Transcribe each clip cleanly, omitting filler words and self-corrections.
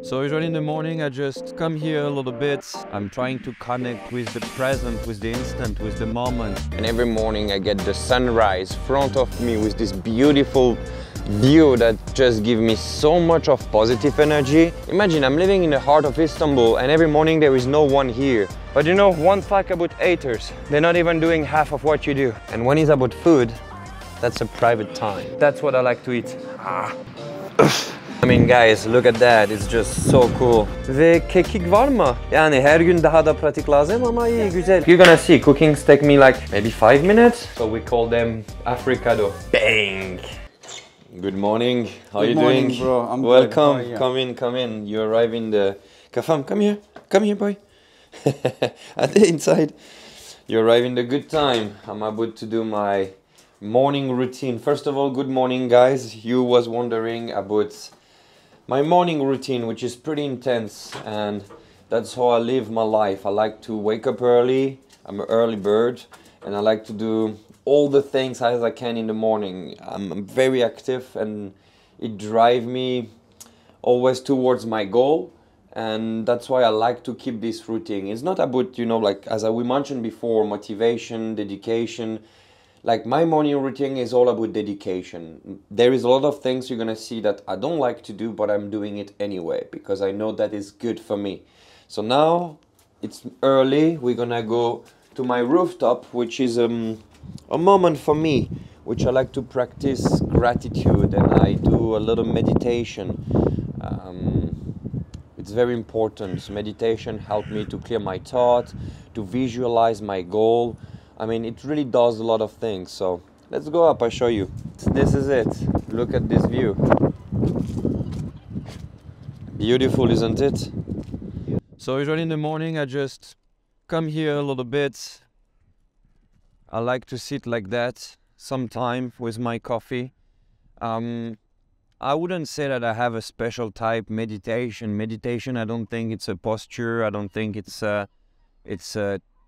So usually in the morning I just come here a little bit. I'm trying to connect with the present, with the instant, with the moment. And every morning I get the sunrise in front of me with this beautiful view that just gives me so much of positive energy. Imagine I'm living in the heart of Istanbul and every morning there is no one here. But you know, one fact about haters, they're not even doing half of what you do. And when it's about food, that's a private time. That's what I like to eat. I mean guys, look at that, it's just so cool. Ve kekik var mı? Yani her gün daha da pratik lazım ama iyi güzel. You're gonna see, cookings take me like maybe 5 minutes. So we call them Africado. Bang! Good morning, how are you doing? Good morning, bro. I'm welcome, good. Come in, come in. You arrive in the... Kafam, come here, boy. Are they inside? You arrive in the good time. I'm about to do my morning routine. First of all, good morning, guys. You was wondering about my morning routine, which is pretty intense, and that's how I live my life. I like to wake up early. I'm an early bird, and I like to do all the things as I can in the morning. I'm very active and it drives me always towards my goal, and that's why I like to keep this routine. It's not about, you know, like as we mentioned before, motivation, dedication. Like my morning routine is all about dedication. There is a lot of things you're gonna see that I don't like to do, but I'm doing it anyway because I know that is good for me. So now it's early, we're gonna go to my rooftop, which is a moment for me, which I like to practice gratitude, and I do a little meditation. It's very important. Meditation helped me to clear my thoughts, to visualize my goal. I mean, it really does a lot of things. So let's go up, I'll show you. This is it. Look at this view. Beautiful, isn't it? So usually in the morning I just come here a little bit. I like to sit like that sometime with my coffee. I wouldn't say that I have a special type meditation. Meditation, I don't think it's a posture. I don't think it's a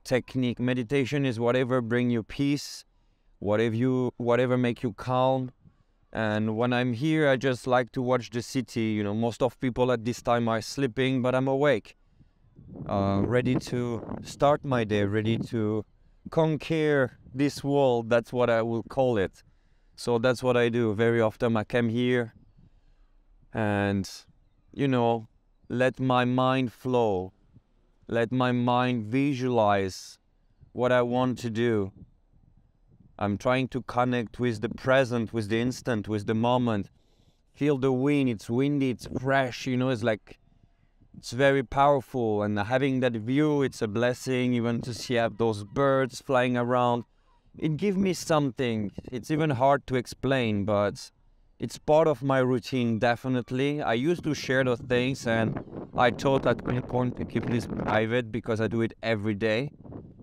technique. Meditation is whatever brings you peace, whatever make you calm. And when I'm here, I just like to watch the city. You know, most of people at this time are sleeping, but I'm awake, ready to start my day, ready to conquer this world. That's what I will call it. So that's what I do. Very often I come here and, you know, let my mind flow, let my mind visualize what I want to do. I'm trying to connect with the present, with the instant, with the moment. Feel the wind. It's windy, it's fresh, you know, it's like, it's very powerful, and having that view, it's a blessing. Even to see those birds flying around, it gives me something. It's even hard to explain, but it's part of my routine, definitely. I used to share those things, and I thought at one point to keep this private because I do it every day.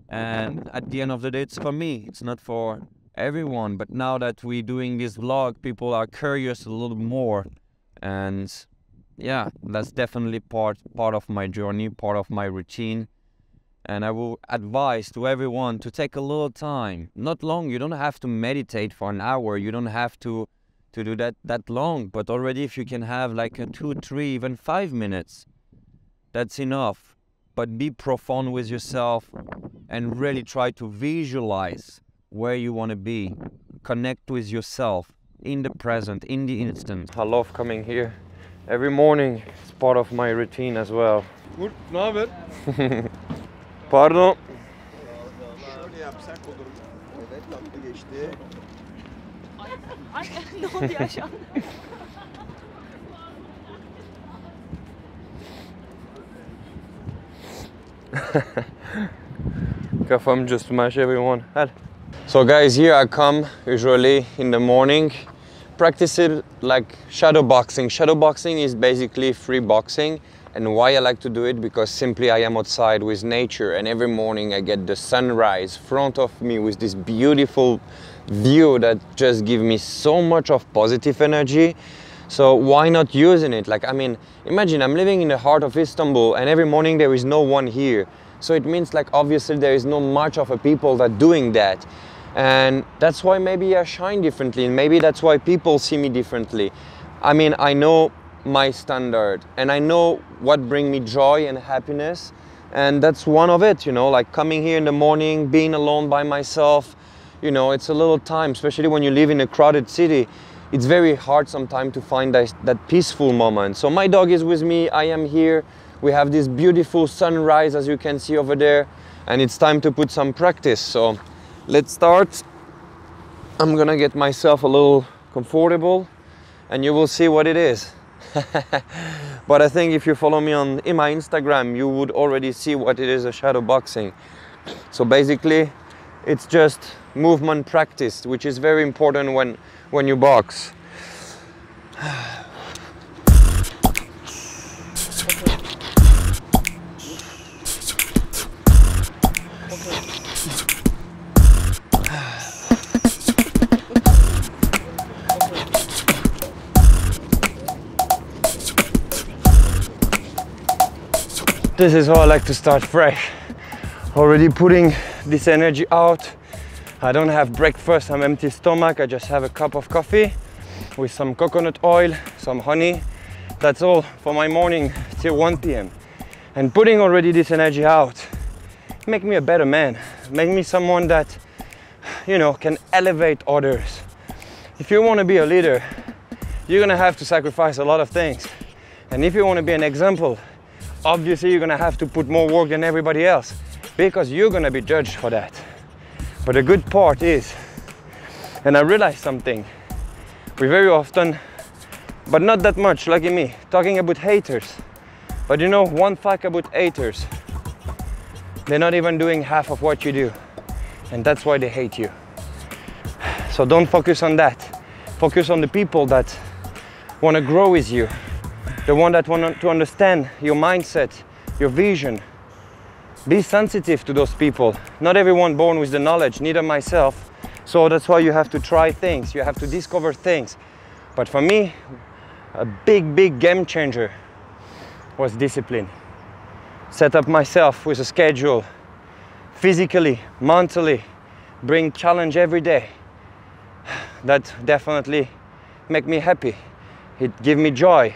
And at the end of the day, it's for me, it's not for everyone. But now that we're doing this vlog, people are curious a little more, and yeah, that's definitely part of my journey, part of my routine. And I will advise to everyone to take a little time, not long. You don't have to meditate for an hour. You don't have to do that long, but already if you can have like a 2, 3, even 5 minutes, that's enough. But be profound with yourself and really try to visualize where you want to be. Connect with yourself in the present, in the instant. I love coming here. Every morning, it's part of my routine as well. Good, naber? Pardon. Kafam just smash everyone. So guys, here I come usually in the morning. Practice it like shadow boxing. Shadow boxing is basically free boxing, and why I like to do it because simply I am outside with nature, and every morning I get the sunrise in front of me with this beautiful view that just gives me so much of positive energy. So why not using it? Like, I mean, imagine I'm living in the heart of Istanbul and every morning there is no one here. So it means like obviously there is not much of a people that are doing that. And that's why maybe I shine differently, and maybe that's why people see me differently. I mean, I know my standard, and I know what brings me joy and happiness, and that's one of it, you know, like coming here in the morning, being alone by myself, you know, it's a little time, especially when you live in a crowded city. It's very hard sometimes to find that peaceful moment. So my dog is with me, I am here, we have this beautiful sunrise as you can see over there, and it's time to put some practice. So let's start. I'm gonna get myself a little comfortable and you will see what it is. But I think if you follow me on in my Instagram, you would already see what it is, a shadow boxing. So basically it's just movement practice, which is very important when you box. This is how I like to start fresh. Already putting this energy out. I don't have breakfast, I'm empty stomach. I just have a cup of coffee with some coconut oil, some honey. That's all for my morning till 1 p.m. And putting already this energy out, make me a better man. Make me someone that, you know, can elevate others. If you want to be a leader, you're going to have to sacrifice a lot of things. And if you want to be an example, obviously you're going to have to put more work than everybody else, because you're going to be judged for that. But the good part is, and I realized something, we very often, but not that much, lucky me, talking about haters. But you know, one fact about haters, they're not even doing half of what you do. And that's why they hate you. So don't focus on that. Focus on the people that want to grow with you, the one that want to understand your mindset, your vision. Be sensitive to those people. Not everyone born with the knowledge, neither myself. So that's why you have to try things, you have to discover things. But for me, a big game changer was discipline. Set up myself with a schedule, physically, mentally, bring challenge every day. That definitely make me happy. It give me joy.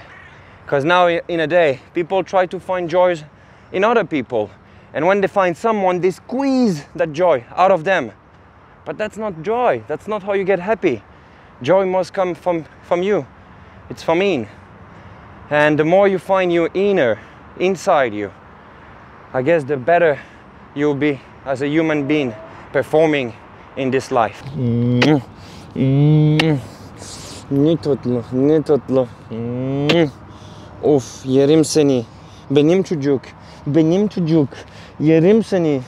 Because now in a day, people try to find joys in other people. And when they find someone, they squeeze that joy out of them. But that's not joy. That's not how you get happy. Joy must come from you. It's from in. And the more you find your inner, inside you, I guess the better you'll be as a human being performing in this life. Of yerim seni. Benim çocuk. Benim çocuk, yerim seni.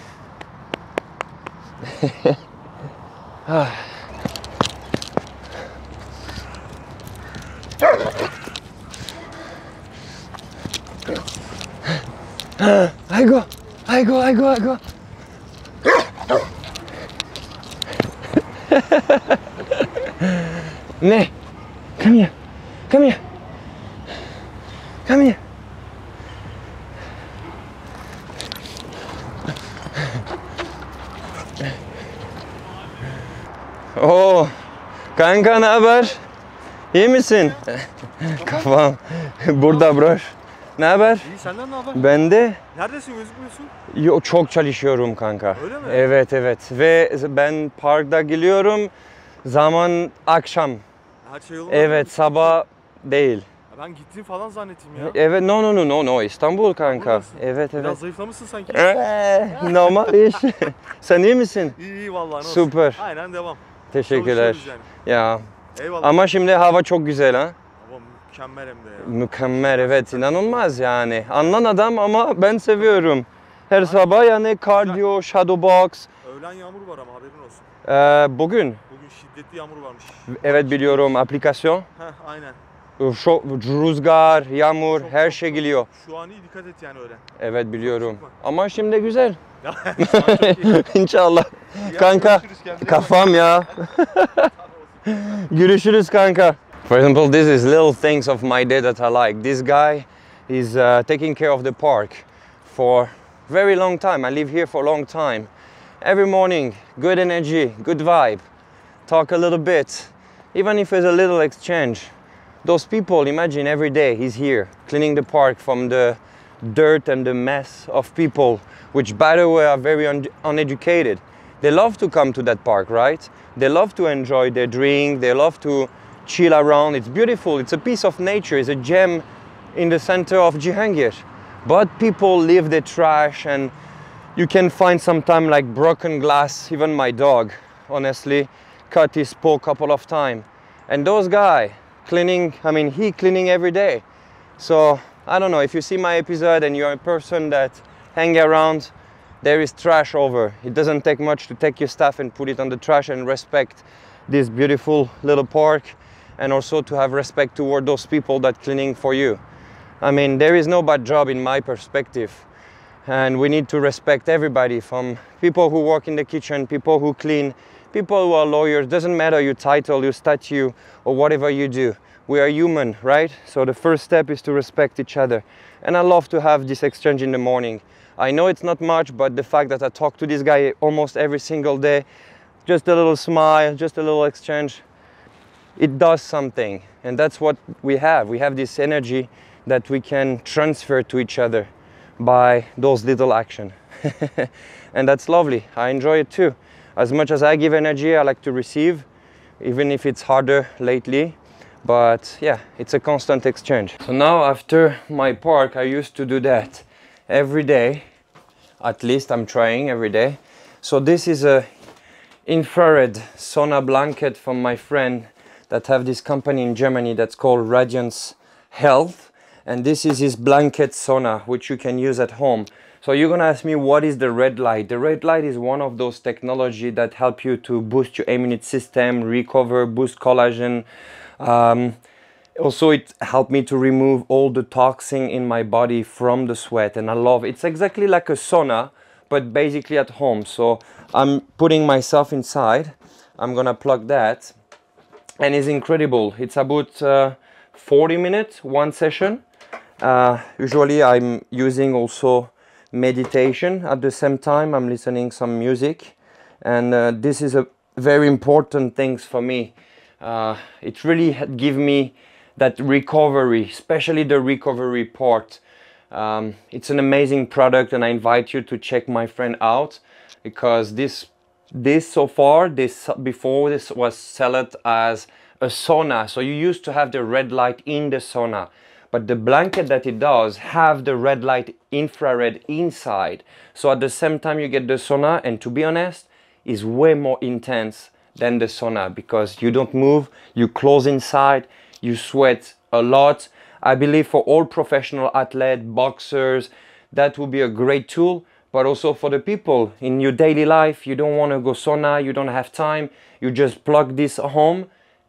I go. Ne? Come here. Oo, kanka ne haber? İyi misin? Kafam burada bro. Ne haber? İyi, senden ne haber? Ben de. Neredesin, gözükmüyorsun? Yo, çok çalışıyorum kanka. Öyle mi? Evet. Ve ben parkta geliyorum. Zaman akşam. Her şey yolunda. Evet, sabah değil. Ben gittiğini falan zannettim ya. Evet, no. İstanbul kanka. Evet. Biraz zayıflamışsın sanki. Normal iş. Sen iyi misin? İyi vallahi. Nasıl? Süper. Aynen devam. Teşekkürler. Yani. Ya. Eyvallah. Ama şimdi hava çok güzel ha. Hava mükemmel hem de ya. Mükemmel evet, inanılmaz yani. Anlan adam ama ben seviyorum. Her aynen. Sabah yani kardiyo, shadow box. Öğlen yağmur var ama haberin olsun. Bugün? Bugün şiddetli yağmur varmış. Evet biliyorum, aplikasyon. Heh, aynen. Rüzgar, yağmur, çok, her şey geliyor. Şu an iyi, dikkat et yani öyle. Evet biliyorum. Ama şimdi güzel. İnşallah. Kanka, kafam ya. Görüşürüz kanka. For example, this is little things of my day that I like. This guy is taking care of the park for very long time. I live here for a long time. Every morning, good energy, good vibe. Talk a little bit, even if it's a little exchange. Those people, imagine every day he's here cleaning the park from the dirt and the mess of people, which by the way are very uneducated. They love to come to that park, right? They love to enjoy their drink, they love to chill around. It's beautiful, it's a piece of nature, it's a gem in the center of Cihangir. But people leave their trash, and you can find sometimes like broken glass. Even my dog, honestly, cut his paw a couple of times. And those guys cleaning, I mean, he cleaning every day. So I don't know, if you see my episode and you're a person that hang around, there is trash over. It doesn't take much to take your stuff and put it on the trash and respect this beautiful little park, and also to have respect toward those people that cleaning for you. I mean, there is no bad job in my perspective, and we need to respect everybody, from people who work in the kitchen, people who clean, people who are lawyers. Doesn't matter your title, your statue, or whatever you do. We are human, right? So the first step is to respect each other. And I love to have this exchange in the morning. I know it's not much, but the fact that I talk to this guy almost every single day, just a little smile, just a little exchange, it does something. And that's what we have. We have this energy that we can transfer to each other by those little actions. And that's lovely. I enjoy it too. As much as I give energy, I like to receive, even if it's harder lately. But yeah, it's a constant exchange. So now after my park, I used to do that every day. At least I'm trying every day. So this is a infrared sauna blanket from my friend that have this company in Germany that's called Radiance Health. And this is his blanket sauna, which you can use at home. So you're gonna ask me, what is the red light? The red light is one of those technology that help you to boost your immune system, recover, boost collagen. Also it helped me to remove all the toxin in my body from the sweat, and I love it. It's exactly like a sauna, but basically at home. So I'm putting myself inside, I'm gonna plug that, and it's incredible. It's about 40 minutes, one session. Usually I'm using also meditation at the same time, I'm listening some music, and this is a very important thing for me. It really gave me that recovery, especially the recovery part. It's an amazing product, and I invite you to check my friend out, because this was sold as a sauna. So you used to have the red light in the sauna, but the blanket that it does have the red light infrared inside. So at the same time you get the sauna, and to be honest, is way more intense than the sauna, because you don't move, you close inside, you sweat a lot. I believe for all professional athletes, boxers, that would be a great tool, but also for the people in your daily life, you don't want to go sauna, you don't have time, you just plug this home,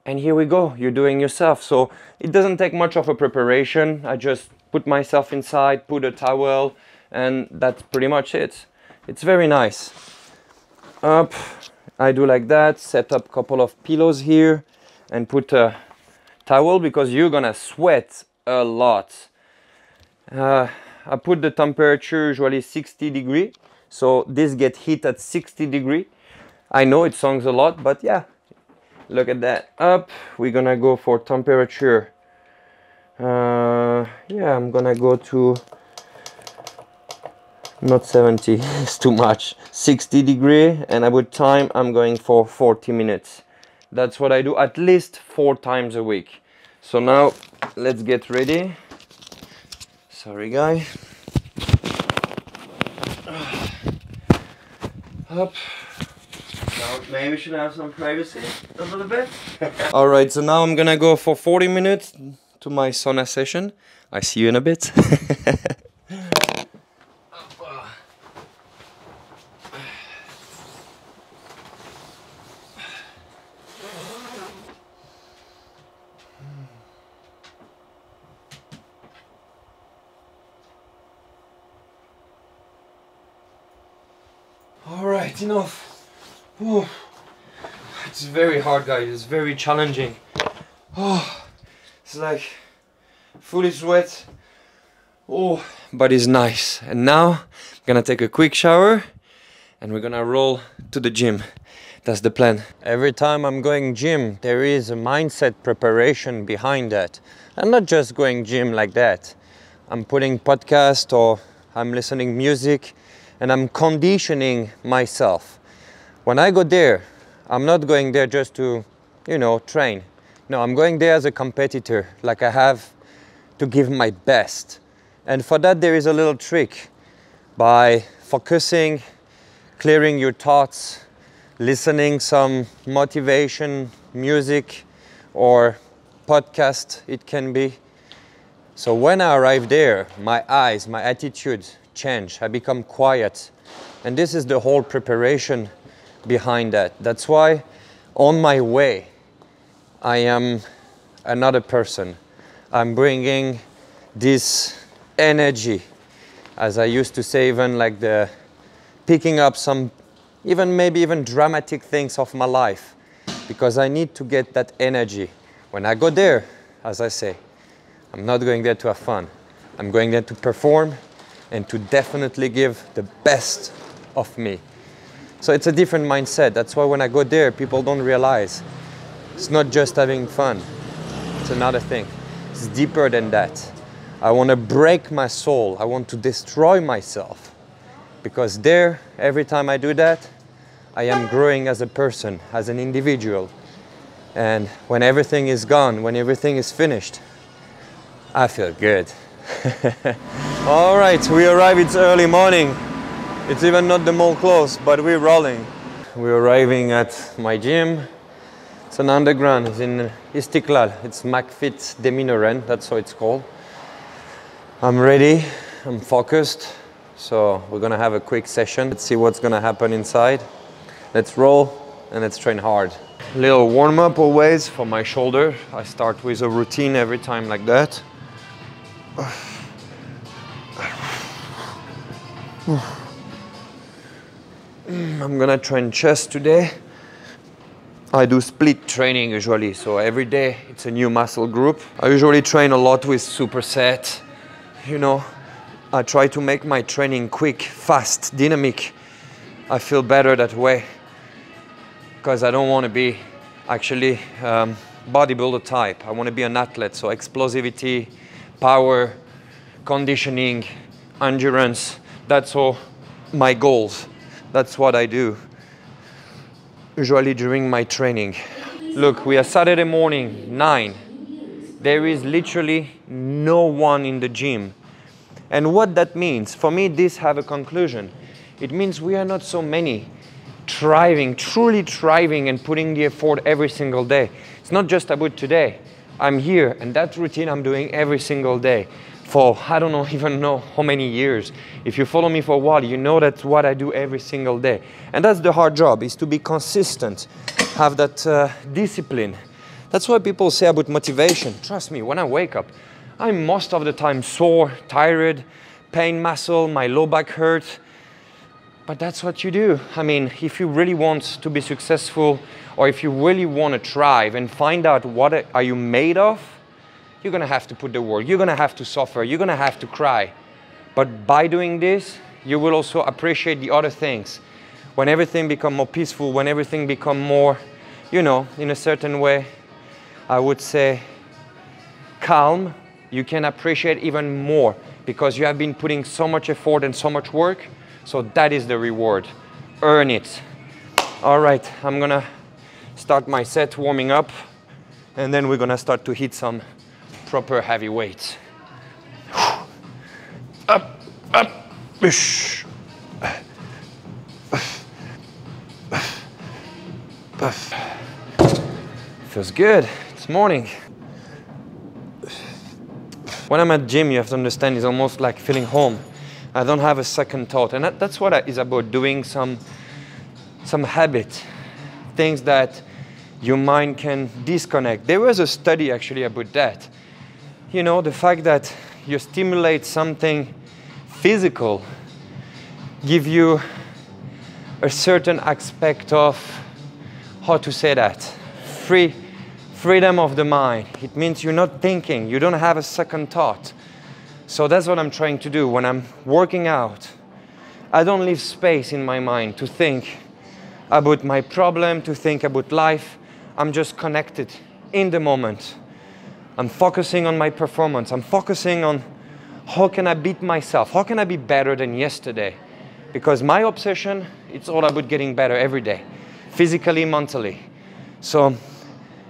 and here we go, you're doing yourself. So it doesn't take much of a preparation. I just put myself inside, put a towel, and that's pretty much it. It's very nice. Up. I do like that, set up a couple of pillows here and put a towel, because you're gonna sweat a lot. I put the temperature usually 60 degrees, so this gets heat at 60 degrees. I know it sounds a lot, but yeah, look at that. Up, we're gonna go for temperature. Yeah, I'm gonna go to not 70, it's too much, 60 degrees, and about time I'm going for 40 minutes. That's what I do at least 4 times a week. So now let's get ready. Sorry guy. Up. Now maybe we should have some privacy a little bit. All right, so now I'm gonna go for 40 minutes to my sauna session. I see you in a bit. Enough. Ooh. It's very hard, guys. It's very challenging. Oh, it's like fully sweat. Oh, but it's nice. And now I'm gonna take a quick shower, and we're gonna roll to the gym. That's the plan. Every time I'm going gym, there is a mindset preparation behind that. I'm not just going gym like that. I'm putting podcast or I'm listening music and I'm conditioning myself. When I go there, I'm not going there just to, you know, train. No, I'm going there as a competitor, like I have to give my best. And for that, there is a little trick. By focusing, clearing your thoughts, listening some motivation, music or podcast, it can be. So when I arrive there, my eyes, my attitude change. I become quiet. And this is the whole preparation behind that. That's why on my way, I am another person. I'm bringing this energy, as I used to say, even like the picking up some even maybe even dramatic things of my life, because I need to get that energy. When I go there, as I say, I'm not going there to have fun. I'm going there to perform and to definitely give the best of me. So it's a different mindset. That's why when I go there, people don't realize it's not just having fun. It's another thing. It's deeper than that. I want to break my soul. I want to destroy myself. Because there, every time I do that, I am growing as a person, as an individual. And when everything is gone, when everything is finished, I feel good. All right, we arrive, it's early morning. It's even not the mall closed, but we're rolling. We're arriving at my gym. It's an underground, it's in Istiklal. It's MacFit Demirören, that's how it's called. I'm ready, I'm focused. So we're gonna have a quick session. Let's see what's gonna happen inside. Let's roll and let's train hard. Little warm up always for my shoulder. I start with a routine every time like that. I'm gonna train chest today. I do split training usually, so every day it's a new muscle group. I usually train a lot with superset, you know. I try to make my training quick, fast, dynamic. I feel better that way because I don't want to be actually bodybuilder type. I want to be an athlete, so explosivity, power, conditioning, endurance. That's all my goals. That's what I do usually during my training. Look, we are Saturday morning, 9. There is literally no one in the gym. And what that means, for me, this have a conclusion. It means we are not so many thriving, truly thriving and putting the effort every single day. It's not just about today. I'm here and that routine I'm doing every single day for I don't know, even know how many years. If you follow me for a while, you know that's what I do every single day. And that's the hard job, is to be consistent, have that discipline. That's why people say about motivation. Trust me, when I wake up, I'm most of the time sore, tired, pain muscle, my low back hurts. But that's what you do. I mean, if you really want to be successful or if you really want to thrive and find out what are you made of, you're going to have to put the work. You're going to have to suffer. You're going to have to cry. But by doing this, you will also appreciate the other things. When everything becomes more peaceful, when everything becomes more, you know, in a certain way, I would say calm. You can appreciate even more because you have been putting so much effort and so much work. So that is the reward. Earn it. All right, I'm gonna start my set warming up and then we're gonna start to hit some proper heavy weights. Up, up, push. Feels good, it's morning. When I'm at gym, you have to understand, it's almost like feeling home. I don't have a second thought. And that's what it's about, doing some habit, things that your mind can disconnect. There was a study actually about that. You know, the fact that you stimulate something physical give you a certain aspect of, how to say that, freedom of the mind. It means you're not thinking, you don't have a second thought. So that's what I'm trying to do when I'm working out. I don't leave space in my mind to think about my problem, to think about life. I'm just connected in the moment. I'm focusing on my performance. I'm focusing on how can I beat myself? How can I be better than yesterday? Because my obsession, it's all about getting better every day, physically, mentally. So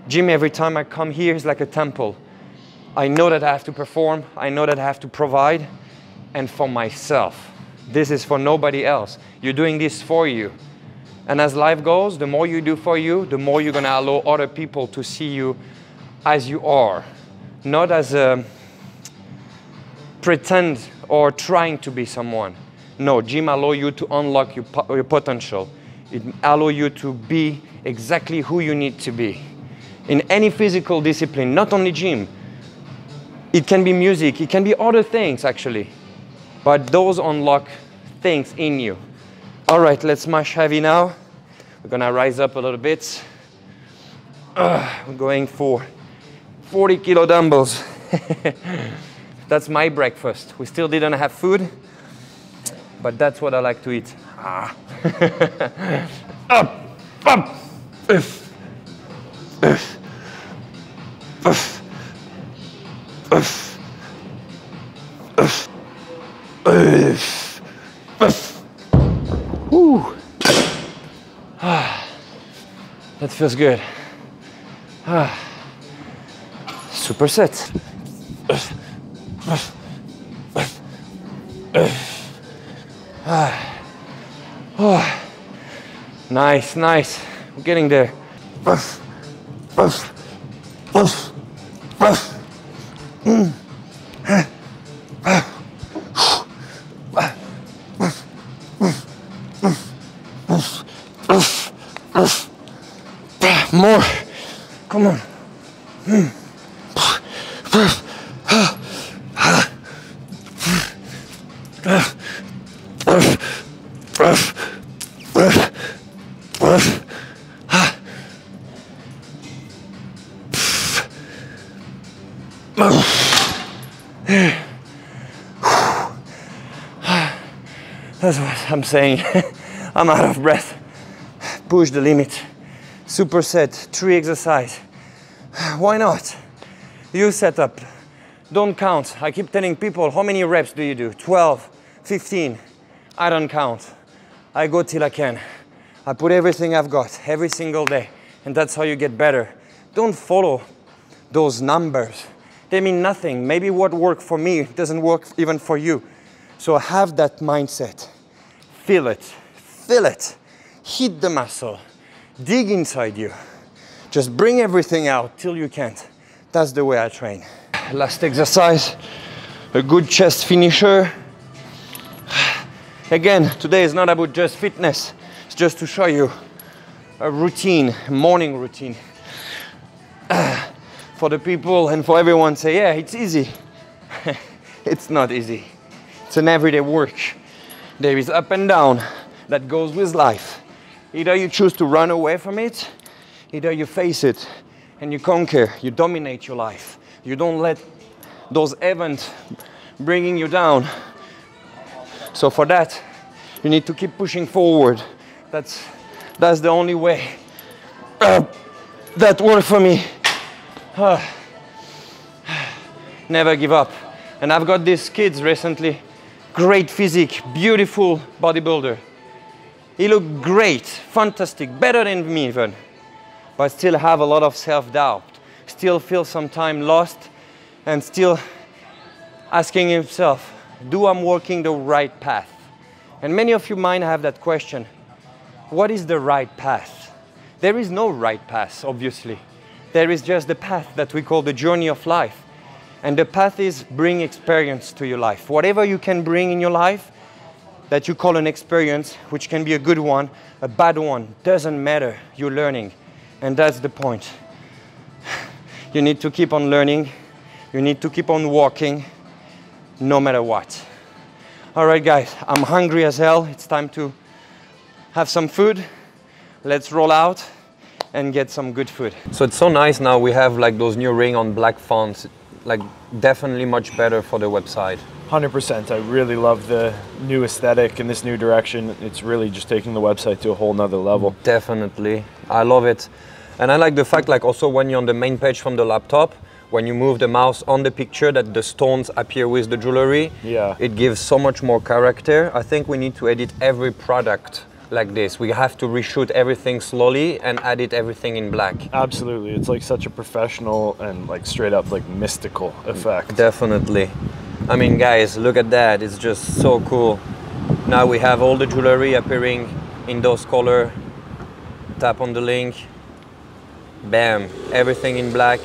gym, every time I come here, is like a temple. I know that I have to perform. I know that I have to provide. And for myself. This is for nobody else. You're doing this for you. And as life goes, the more you do for you, the more you're going to allow other people to see you as you are. Not as a pretend or trying to be someone. No, gym allows you to unlock your potential. It allows you to be exactly who you need to be. In any physical discipline, not only gym. It can be music, it can be other things actually. But those unlock things in you. All right, let's smash heavy now. We're gonna rise up a little bit. We're going for 40-kilo dumbbells. That's my breakfast. We still didn't have food, but that's what I like to eat. Ah. Up, up, uff, uff, uff, uff, uff, uff, uff. Woo. Ah, that feels good. Ah, superset. Ah, oh, nice, nice. We're getting there. More. Come on. That's what I'm saying. I'm out of breath. Push the limit. Superset, 3 exercise. Why not? You set up. Don't count. I keep telling people, how many reps do you do? 12, 15. I don't count. I go till I can. I put everything I've got every single day. And that's how you get better. Don't follow those numbers. They mean nothing. Maybe what worked for me doesn't work even for you. So have that mindset. Feel it. Feel it. Hit the muscle. Dig inside you. Just bring everything out till you can't. That's the way I train. Last exercise, a good chest finisher. Again, today is not about just fitness. It's just to show you a routine, morning routine. For the people and for everyone say, yeah, it's easy. It's not easy. It's an everyday work. There is up and down that goes with life. Either you choose to run away from it, either you face it and you conquer, you dominate your life. You don't let those events bringing you down. So for that, you need to keep pushing forward. That's the only way that worked for me. Never give up. And I've got these kids recently, great physique, beautiful bodybuilder. He looked great, fantastic, better than me even, but still have a lot of self-doubt, still feel sometimes lost and still asking himself, do I'm walking the right path? And many of you might have that question, what is the right path? There is no right path, obviously. There is just the path that we call the journey of life. And the path is bring experience to your life. Whatever you can bring in your life, that you call an experience, which can be a good one, a bad one, doesn't matter, you're learning. And that's the point. You need to keep on learning, you need to keep on walking, no matter what. All right guys, I'm hungry as hell, it's time to have some food. Let's roll out and get some good food. So it's so nice now we have like those new ring on black fonts, like definitely much better for the website. 100%. I really love the new aesthetic and this new direction. It's really just taking the website to a whole nother level. Definitely. I love it. And I like the fact, like, also when you're on the main page from the laptop, when you move the mouse on the picture, that the stones appear with the jewelry. Yeah. It gives so much more character. I think we need to edit every product like this. We have to reshoot everything slowly and edit everything in black. Absolutely. It's like such a professional and like straight up like mystical effect. Definitely. I mean, guys, look at that. It's just so cool. Now we have all the jewelry appearing in those colors. Tap on the link. Bam. Everything in black.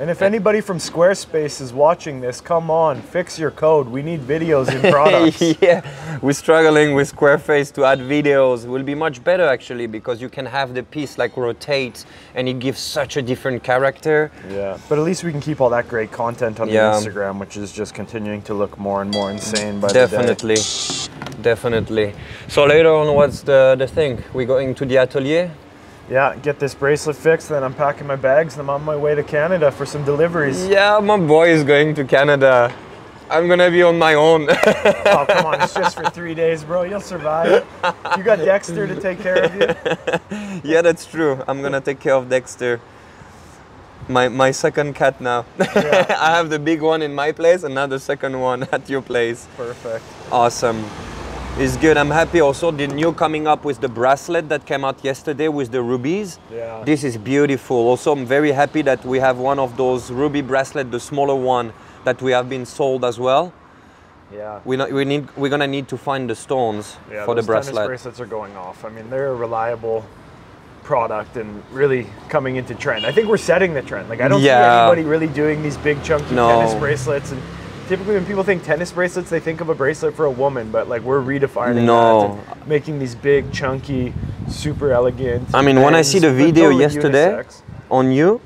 And if anybody from Squarespace is watching this, come on, fix your code. We need videos in products. Yeah, we're struggling with Squarespace to add videos. It will be much better, actually, because you can have the piece like rotate and it gives such a different character. Yeah, but at least we can keep all that great content on the Instagram, which is just continuing to look more and more insane by the day. Definitely. So later on, what's the thing? We're going to the atelier? Yeah, get this bracelet fixed, then I'm packing my bags and I'm on my way to Canada for some deliveries. Yeah, my boy is going to Canada. I'm gonna be on my own. Oh, come on, it's just for 3 days, bro. You'll survive. You got Dexter to take care of you. Yeah, that's true. I'm gonna take care of Dexter. My second cat now. Yeah. I have the big one in my place and now the second one at your place. Perfect. Awesome. It's good. I'm happy also the new coming up with the bracelet that came out yesterday with the rubies. Yeah. This is beautiful. Also, I'm very happy that we have one of those ruby bracelet, the smaller one that we have been sold as well. Yeah. We're gonna need to find the stones for the bracelet. Tennis bracelets are going off. I mean, they're a reliable product and really coming into trend. I think we're setting the trend. Like, I don't see anybody really doing these big chunky tennis bracelets. And typically when people think tennis bracelets, they think of a bracelet for a woman, but like we're redefining that and making these big, chunky, super elegant. I mean, when I see the video yesterday on you,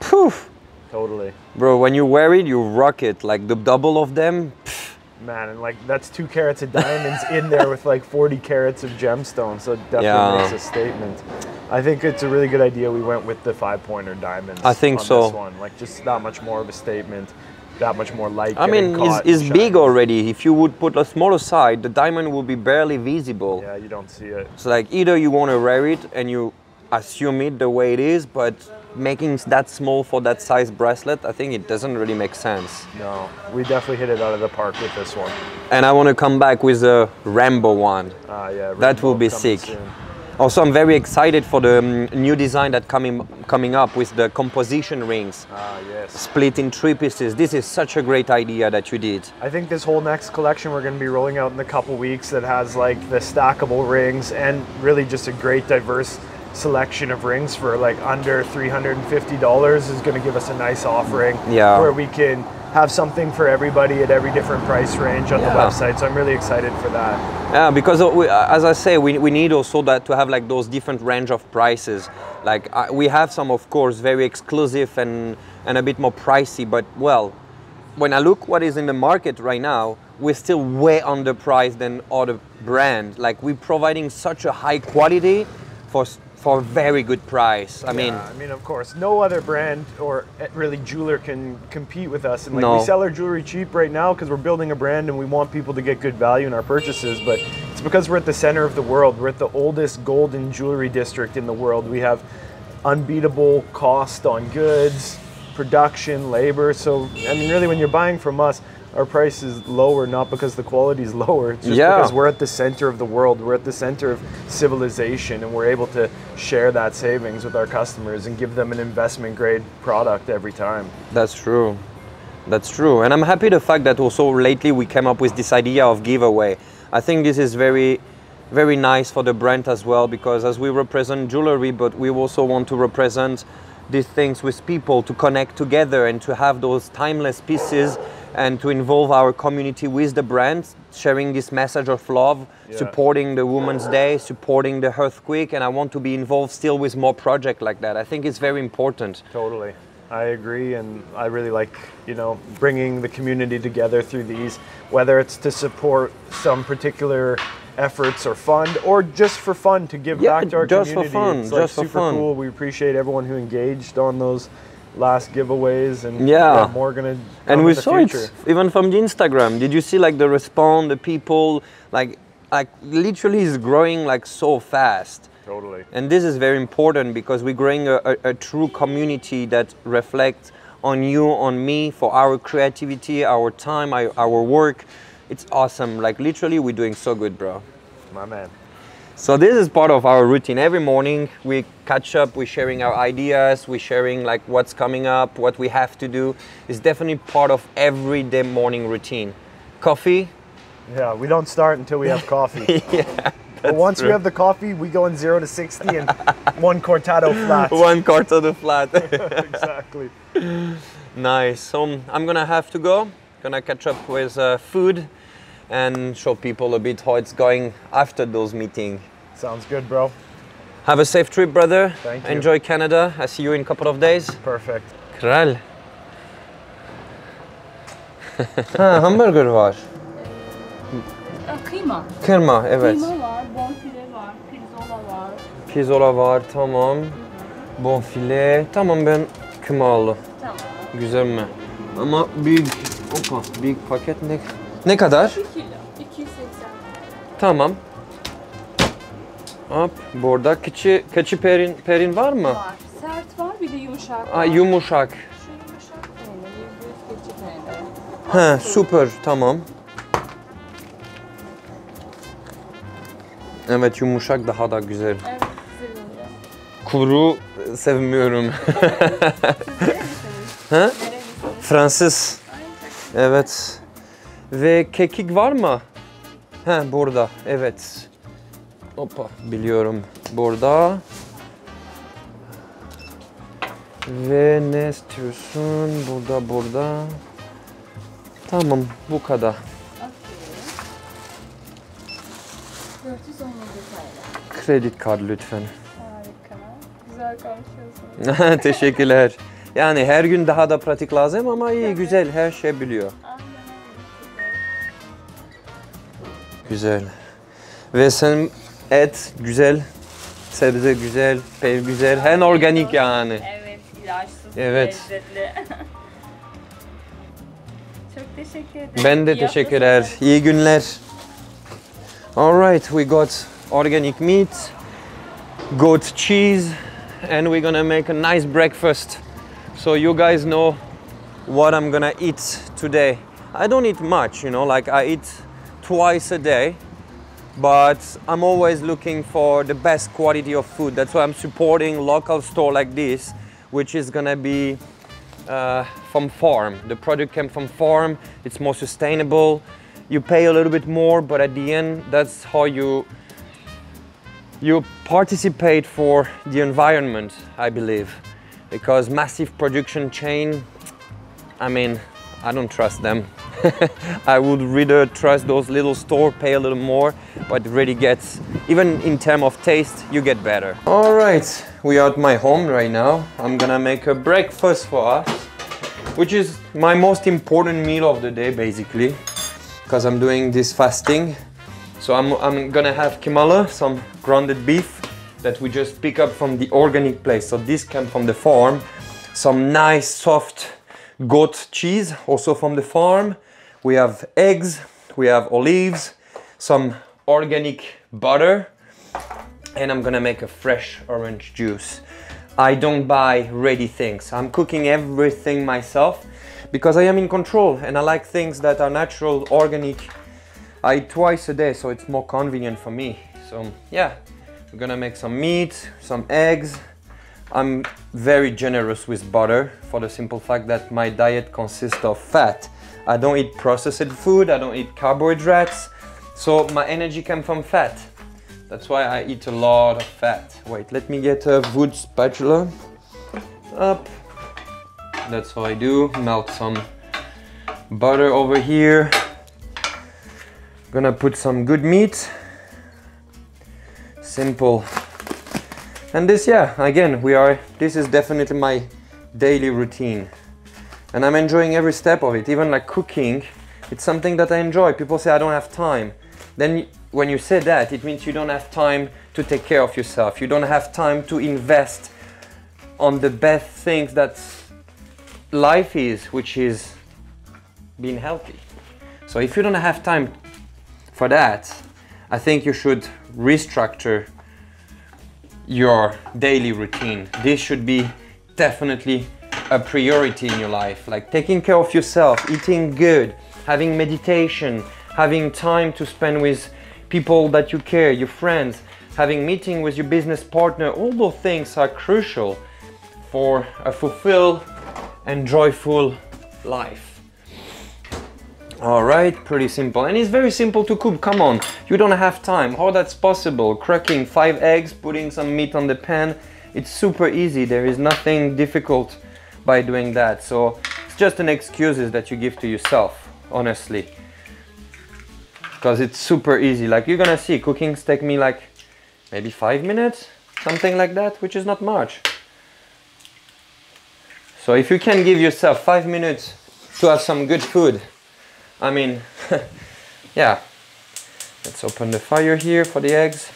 poof. Totally. Bro, when you wear it, you rock it. Like the double of them, pff. Man, and like that's 2 carats of diamonds in there with like 40 carats of gemstones, so it definitely makes a statement. I think it's a really good idea we went with the 5-pointer diamonds. I think on this one. Like just not much more of a statement. That much more light. I mean, it's big already. If you would put a smaller side, the diamond will be barely visible. Yeah, you don't see it. So like either you want to wear it and you assume it the way it is, but making that small for that size bracelet, I think it doesn't really make sense. No, we definitely hit it out of the park with this one. And I want to come back with a Rambo one. Rambo, that will be sick. Soon. Also, I'm very excited for the new design that coming up with the composition rings. Split in 3 pieces. This is such a great idea that you did. I think this whole next collection we're going to be rolling out in a couple weeks that has like the stackable rings and really just a great diverse selection of rings for like under $350 is going to give us a nice offering where we can have something for everybody at every different price range on the website. So I'm really excited for that. Yeah, because as I say, we need also that to have like those different range of prices. Like we have some, of course, very exclusive and a bit more pricey, but well, when I look what is in the market right now, we're still way underpriced than other brands. Like we're providing such a high quality for a very good price. I mean, of course, no other brand or really jeweler can compete with us. And like we sell our jewelry cheap right now because we're building a brand and we want people to get good value in our purchases. But it's because we're at the center of the world. We're at the oldest golden jewelry district in the world. We have unbeatable cost on goods, production, labor. So, I mean, really, when you're buying from us, our price is lower, not because the quality is lower, it's just because we're at the center of the world, we're at the center of civilization, and we're able to share that savings with our customers and give them an investment-grade product every time. That's true. That's true. And I'm happy the fact that also lately we came up with this idea of giveaway. I think this is very, very nice for the brand as well, because as we represent jewelry, but we also want to represent these things with people to connect together and to have those timeless pieces and to involve our community with the brand, sharing this message of love, supporting the Women's Day, supporting the earthquake, and I want to be involved still with more projects like that. I think it's very important. Totally. I agree, and I really like, you know, bringing the community together through these, whether it's to support some particular efforts or fund or just for fun to give back to our community. Just for fun. It's like super cool. We appreciate everyone who engaged on those last giveaways, and yeah, more gonna come and we in the saw future. It even from the Instagram. Did you see like the response, the people like literally is growing like so fast. Totally. And this is very important because we're growing a true community that reflects on you, on me, for our creativity, our time, our work. It's awesome. Like literally, we're doing so good, bro. My man. So this is part of our routine. Every morning we catch up, we're sharing our ideas, we're sharing like what's coming up, what we have to do. It's definitely part of everyday morning routine. Coffee? Yeah, we don't start until we have coffee. Yeah, but once we have the coffee, we go in 0 to 60 and one cortado flat. One cortado flat. Exactly. Nice. So I'm gonna have to go. Gonna catch up with food and show people a bit how it's going after those meetings. Sounds good, bro. Have a safe trip, brother. Thank you. Enjoy Canada. I see you in a couple of days. Perfect. Kral. Ha, hamburger var. Kıyma. Kıyma, evet. Kıyma var, bonfile var, pirzola var. Pirzola var, tamam. Bonfile. Tamam, ben kıyma aldım. Tamam. Güzel mi? Ama büyük, opa, büyük paket ne? Ne kadar? 2 kilo, 280. Tamam. Hop, burada keçi perin var mı? Var. Sert var, bir de yumuşak var. Aa, yumuşak. Şu yumuşak peynir, %100 keçi peyniri. He, süper, tamam. Evet, yumuşak daha da güzel. Evet, sevindim. Kuru sevmiyorum. Siz nerelisiniz? Fransız. Evet. Ve kekik var mı? Ha, burada. Evet. Hoppa, biliyorum. Burada. Ve ne istiyorsun? Burada. Tamam, bu kadar. Okay. 417 TL. Kredi kartı lütfen. Harika. Güzel konuşuyorsunuz. Teşekkürler. Yani her gün daha da pratik lazım ama iyi, güzel, her şey biliyor. Güzel. Ve sen et güzel, sebze güzel, peynir güzel, hem organik yani. Evet, ilaçsız, evet. Lezzetli. Çok teşekkür ederim. Ben de teşekkürler. İyi günler. Alright, we got organic meat, goat cheese, and we're gonna make a nice breakfast. So you guys know what I'm gonna eat today. I don't eat much, you know, like I eat twice a day, but I'm always looking for the best quality of food. That's why I'm supporting local store like this, which is gonna be from farm. The product came from farm, it's more sustainable. You pay a little bit more, but at the end, that's how you participate for the environment, I believe. Because massive production chain, I mean, I don't trust them. I would rather trust those little stores, pay a little more, but really gets, even in terms of taste, you get better. All right, we are at my home right now. I'm gonna make a breakfast for us, which is my most important meal of the day, basically, because I'm doing this fasting. So I'm gonna have kimala, some grounded beef that we just pick up from the organic place. So this came from the farm, some nice soft goat cheese, also from the farm. We have eggs, we have olives, some organic butter, and I'm gonna make a fresh orange juice. I don't buy ready things. I'm cooking everything myself because I am in control and I like things that are natural, organic. I eat twice a day, so it's more convenient for me. So yeah, we're gonna make some meat, some eggs. I'm very generous with butter for the simple fact that my diet consists of fat. I don't eat processed food, I don't eat carbohydrates, so my energy comes from fat. That's why I eat a lot of fat. Wait, let me get a wood spatula up. That's how I do. Melt some butter over here. Gonna put some good meat. Simple. And this, yeah, again, this is definitely my daily routine. And I'm enjoying every step of it, even like cooking. It's something that I enjoy. People say, I don't have time. Then when you say that, it means you don't have time to take care of yourself. You don't have time to invest on the best things that life is, which is being healthy. So if you don't have time for that, I think you should restructure your daily routine. This should be definitely a priority in your life, like taking care of yourself, eating good, having meditation, having time to spend with people that you care, your friends, having meeting with your business partner. All those things are crucial for a fulfilled and joyful life. All right, pretty simple. And it's very simple to cook, come on. You don't have time, how that's possible? Cracking 5 eggs, putting some meat on the pan. It's super easy, there is nothing difficult by doing that. So it's just an excuses that you give to yourself, honestly. Because it's super easy, like you're gonna see, cookings take me like maybe 5 minutes, something like that, which is not much. So if you can give yourself 5 minutes to have some good food, I mean, yeah. Let's open the fire here for the eggs.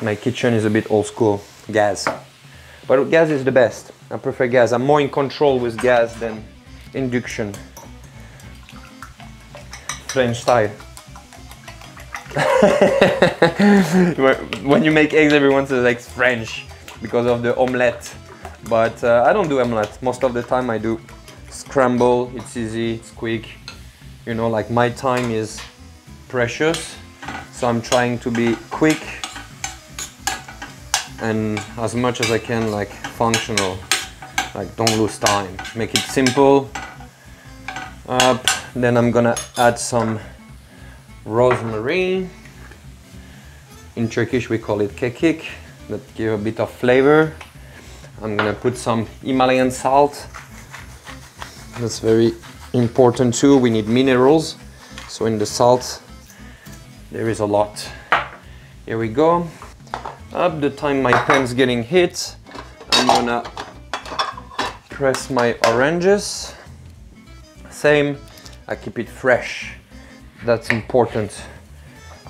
My kitchen is a bit old school, gas. But gas is the best, I prefer gas. I'm more in control with gas than induction. French style. When you make eggs, everyone says like French because of the omelette, but I don't do omelette most of the time. I do scramble. It's easy, it's quick, you know, like my time is precious, so I'm trying to be quick and as much as I can, like functional, like don't lose time, make it simple. Then I'm gonna add some rosemary. In Turkish we call it kekik, that give a bit of flavor. I'm gonna put some Himalayan salt, that's very important too, we need minerals, so in the salt there is a lot. Here we go. Up the time my pan's getting hit, I'm gonna press my oranges. Same, I keep it fresh. That's important.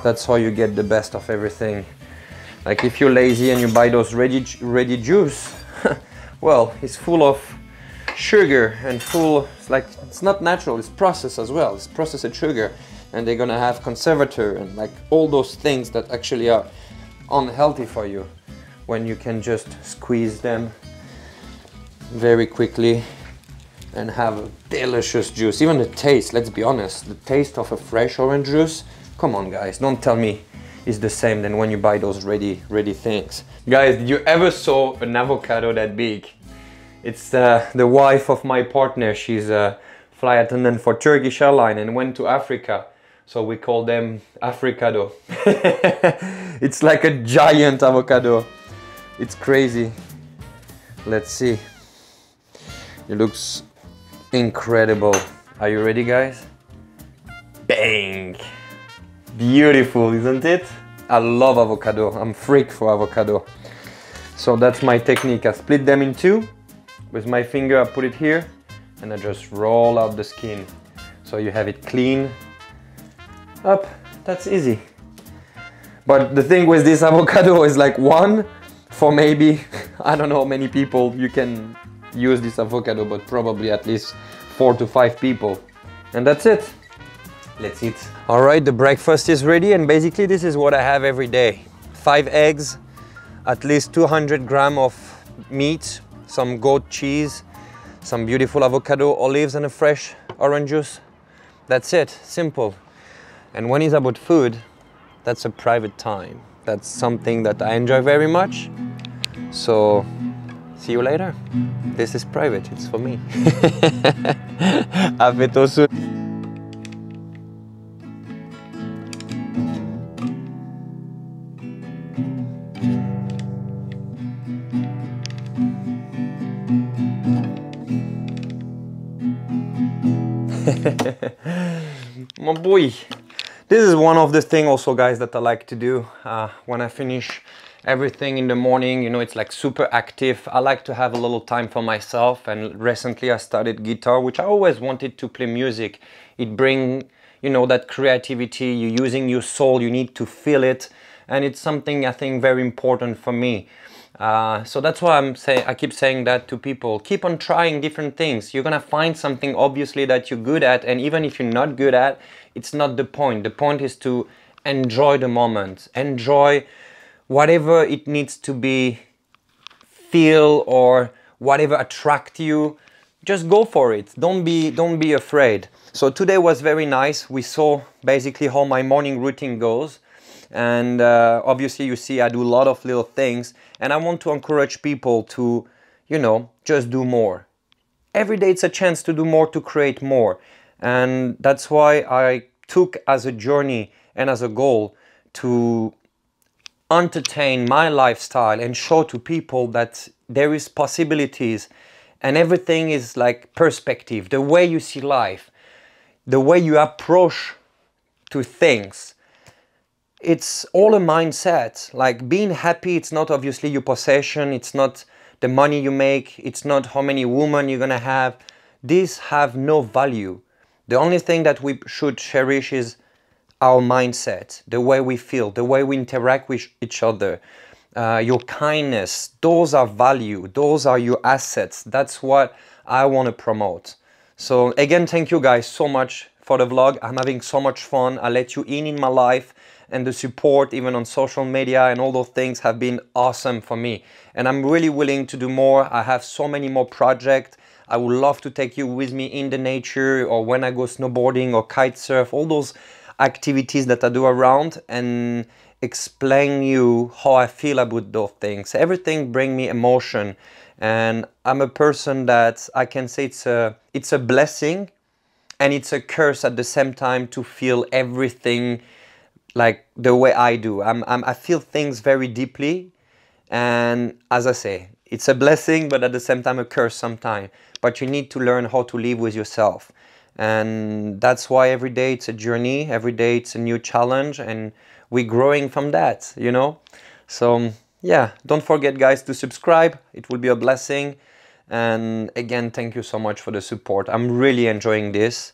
That's how you get the best of everything. Like if you're lazy and you buy those ready juice, well, it's full of sugar and full of, it's like, it's not natural, it's processed as well. It's processed sugar and they're gonna have conservator and like all those things that actually are unhealthy for you when you can just squeeze them very quickly and have a delicious juice. Even the taste, let's be honest, the taste of a fresh orange juice, come on guys, don't tell me it's the same than when you buy those ready things. Guys, did you ever saw an avocado that big? It's the wife of my partner, she's a flight attendant for Turkish Airlines and went to Africa, so we call them Africado. It's like a giant avocado, it's crazy. Let's see, it looks incredible. Are you ready, guys? Bang! Beautiful, isn't it? I love avocado, I'm a freak for avocado. So that's my technique, I split them in two. With my finger I put it here and I just roll out the skin. So you have it clean up, that's easy. But the thing with this avocado is like one for maybe, I don't know how many people you can use this avocado, but probably at least 4 to 5 people, and that's it. Let's eat. All right, the breakfast is ready, and basically this is what I have every day. 5 eggs, at least 200 grams of meat, some goat cheese, some beautiful avocado, olives, and a fresh orange juice. That's it, simple. And when it's about food, that's a private time. That's something that I enjoy very much. So see you later. This is private, it's for me. Afiyet olsun. My boy. This is one of the things also, guys, that I like to do when I finish everything in the morning, you know, it's like super active. I like to have a little time for myself, and recently I started guitar, which I always wanted to play music. It brings, you know, that creativity, you're using your soul, you need to feel it, and it's something I think very important for me So that's why I keep saying that to people. Keep on trying different things. You're gonna find something obviously that you're good at, and even if you're not good at, it's not the point. The point is to enjoy the moment, enjoy whatever it needs to be, feel, or whatever attract you. Just go for it. Don't be afraid. So today was very nice. We saw basically how my morning routine goes. And obviously you see I do a lot of little things, and I want to encourage people to, you know, just do more. Every day it's a chance to do more, to create more. And that's why I took as a journey and as a goal to entertain my lifestyle and show to people that there is possibilities, and everything is like perspective, the way you see life, the way you approach to things. It's all a mindset. Like being happy, it's not obviously your possession, it's not the money you make, it's not how many women you're gonna have. These have no value. The only thing that we should cherish is our mindset, the way we feel, the way we interact with each other, your kindness. Those are value, those are your assets. That's what I want to promote. So again, thank you guys so much for the vlog. I'm having so much fun. I let you in my life, and the support even on social media and all those things have been awesome for me, and I'm really willing to do more. I have so many more projects. I would love to take you with me in the nature, or when I go snowboarding or kite surf, all those activities that I do around, and explain you how I feel about those things. Everything brings me emotion, and I'm a person that I can say it's a blessing and it's a curse at the same time to feel everything like the way I do. I feel things very deeply, and as I say, it's a blessing but at the same time a curse sometimes. But you need to learn how to live with yourself, and that's why every day it's a journey, every day it's a new challenge, and we're growing from that, you know. So yeah, don't forget guys to subscribe, it will be a blessing. And again, thank you so much for the support. I'm really enjoying this,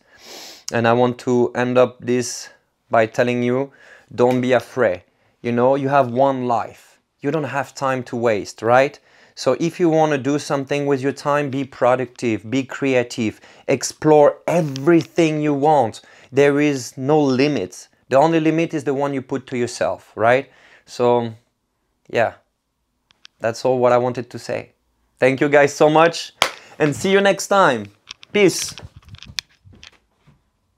and I want to end up this by telling you, don't be afraid. You know, you have one life. You don't have time to waste, right? So if you want to do something with your time, be productive, be creative, explore everything you want. There is no limits. The only limit is the one you put to yourself, right? So yeah, that's all what I wanted to say. Thank you guys so much, and see you next time. Peace.